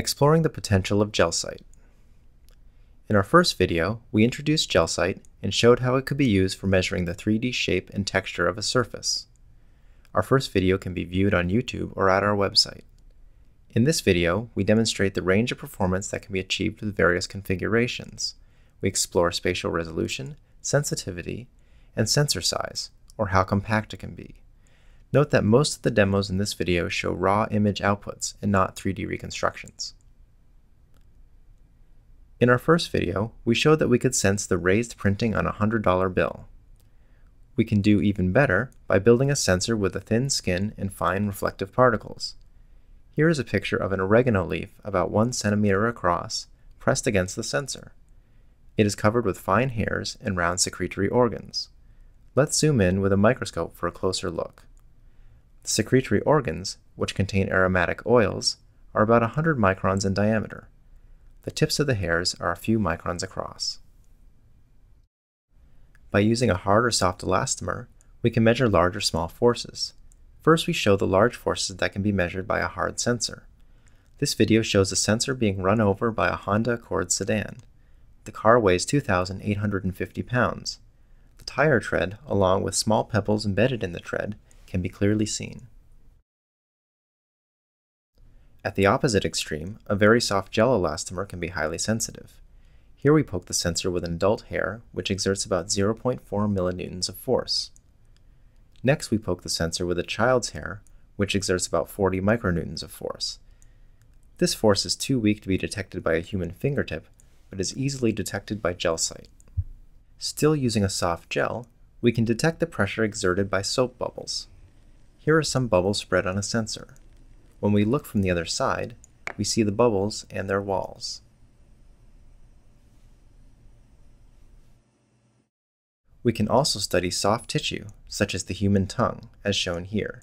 Exploring the potential of GelSight. In our first video, we introduced GelSight and showed how it could be used for measuring the 3D shape and texture of a surface. Our first video can be viewed on YouTube or at our website. In this video, we demonstrate the range of performance that can be achieved with various configurations. We explore spatial resolution, sensitivity, and sensor size, or how compact it can be. Note that most of the demos in this video show raw image outputs and not 3D reconstructions. In our first video, we showed that we could sense the raised printing on a $100 bill. We can do even better by building a sensor with a thin skin and fine reflective particles. Here is a picture of an oregano leaf about 1 centimeter across, pressed against the sensor. It is covered with fine hairs and round secretory organs. Let's zoom in with a microscope for a closer look. The secretory organs, which contain aromatic oils, are about 100 microns in diameter. The tips of the hairs are a few microns across. By using a hard or soft elastomer, we can measure large or small forces. First, we show the large forces that can be measured by a hard sensor. This video shows a sensor being run over by a Honda Accord sedan. The car weighs 2,850 pounds. The tire tread, along with small pebbles embedded in the tread, can be clearly seen. At the opposite extreme, a very soft gel elastomer can be highly sensitive. Here we poke the sensor with an adult hair, which exerts about 0.4 millinewtons of force. Next, we poke the sensor with a child's hair, which exerts about 40 micronewtons of force. This force is too weak to be detected by a human fingertip, but is easily detected by GelSight. Still using a soft gel, we can detect the pressure exerted by soap bubbles. Here are some bubbles spread on a sensor. When we look from the other side, we see the bubbles and their walls. We can also study soft tissue, such as the human tongue, as shown here.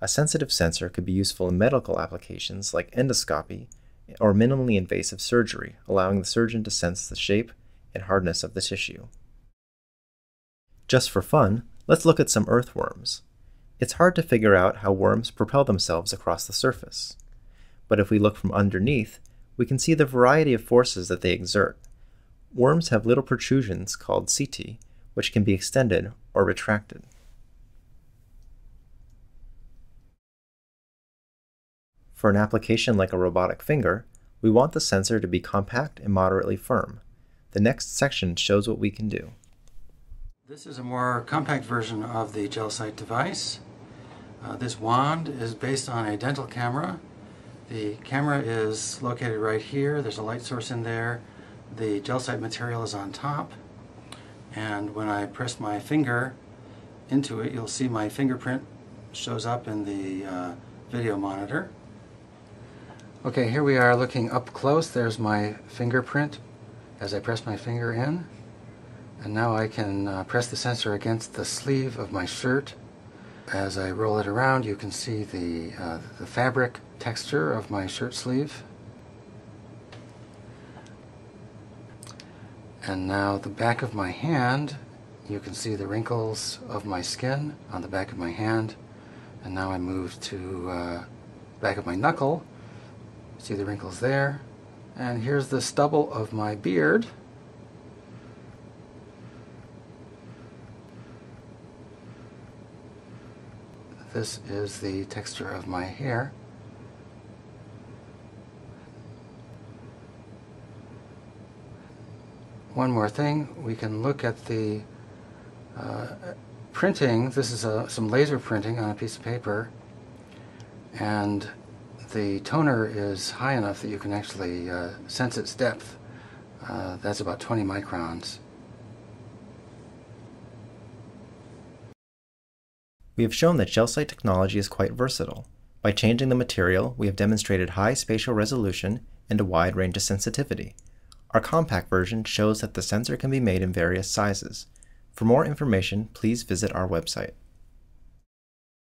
A sensitive sensor could be useful in medical applications like endoscopy or minimally invasive surgery, allowing the surgeon to sense the shape and hardness of the tissue. Just for fun, let's look at some earthworms. It's hard to figure out how worms propel themselves across the surface. But if we look from underneath, we can see the variety of forces that they exert. Worms have little protrusions called setae, which can be extended or retracted. For an application like a robotic finger, we want the sensor to be compact and moderately firm. The next section shows what we can do. This is a more compact version of the GelSight device. This wand is based on a dental camera. The camera is located right here. There's a light source in there. The GelSight material is on top. And when I press my finger into it, you'll see my fingerprint shows up in the video monitor. Okay, here we are looking up close. There's my fingerprint as I press my finger in. And now I can press the sensor against the sleeve of my shirt. As I roll it around, you can see the fabric texture of my shirt sleeve. And now the back of my hand, you can see the wrinkles of my skin on the back of my hand. And now I move to the back of my knuckle. See the wrinkles there. And here's the stubble of my beard. This is the texture of my hair. One more thing, we can look at the printing. This is some laser printing on a piece of paper, and the toner is high enough that you can actually sense its depth. That's about 20 microns. We have shown that GelSight technology is quite versatile. By changing the material, we have demonstrated high spatial resolution and a wide range of sensitivity. Our compact version shows that the sensor can be made in various sizes. For more information, please visit our website.